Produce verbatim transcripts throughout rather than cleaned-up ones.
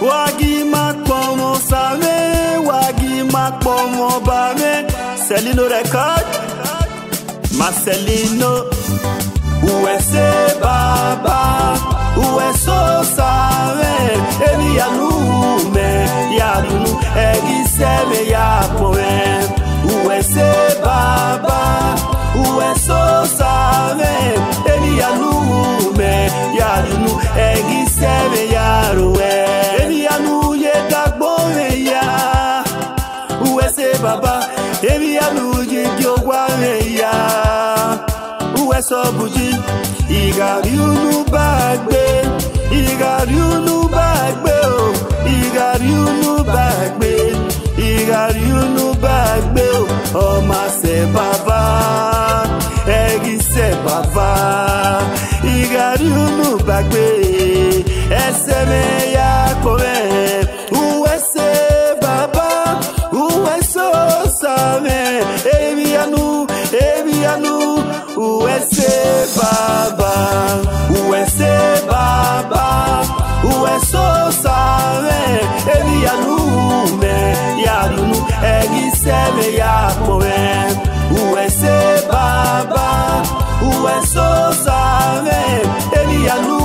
Wagi makpo mo same, wagi makpo mo bame. Marcelino record, Marcelino. Uwese Baba, Uwese same. Emi yanu me yanu, egi seme ya poe. Uwese Baba, Uwese same. Emi yanu me yanu, egi seme ya roe. Uwese Baba, ebi aluji jogwa meya. Uwese obuji, igari unu bagbe, igari unu bagbe o, igari unu bagbe, igari unu bagbe o. O Mase Baba, egise Baba, igari unu bagbe, eseme ya kowe. Uwese Baba, Uwese Baba, Uwese same. Ebi yanu me yanu, egi seme ya poe. Uwese Baba, Uwese same. Ebi yanu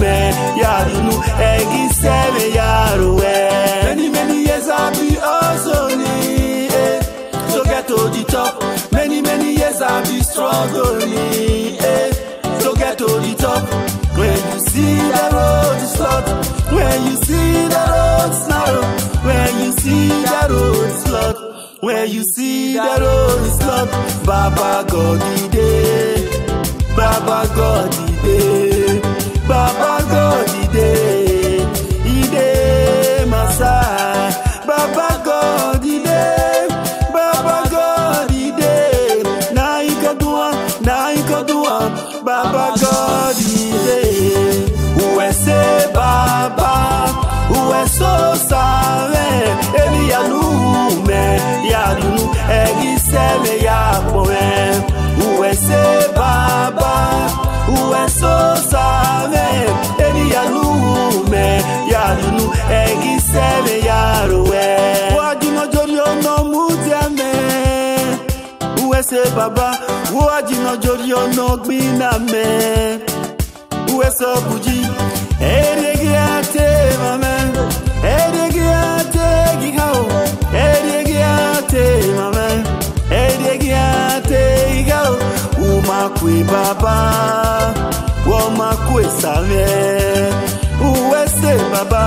me yanu, egi seme ya roe. Many many years I be also need to get to the top. Many, many years I've been struggling, eh, to get to the top. When you see the road is flat, when you see the road narrow, when you see the road is flat, when you see the road is flat, Baba God the day, Baba God the day, Baba God the day, the day, Masa, Baba God the day. Baba God is Uwese Baba, Uwese same. Ebi yanu me yanu, egi seme ya poe. Uwese Baba, Uwese same. Ebi yanu me yanu, egi seme ya roe. Wajino jori ono muteme. Uwese Baba. Wajino jori ono gbina me. Uwese obuji, erege ate mame, erege ate gigao, erege ate mame, erege ate gigao. Umakwe Baba, umakwe same. Uwese Baba.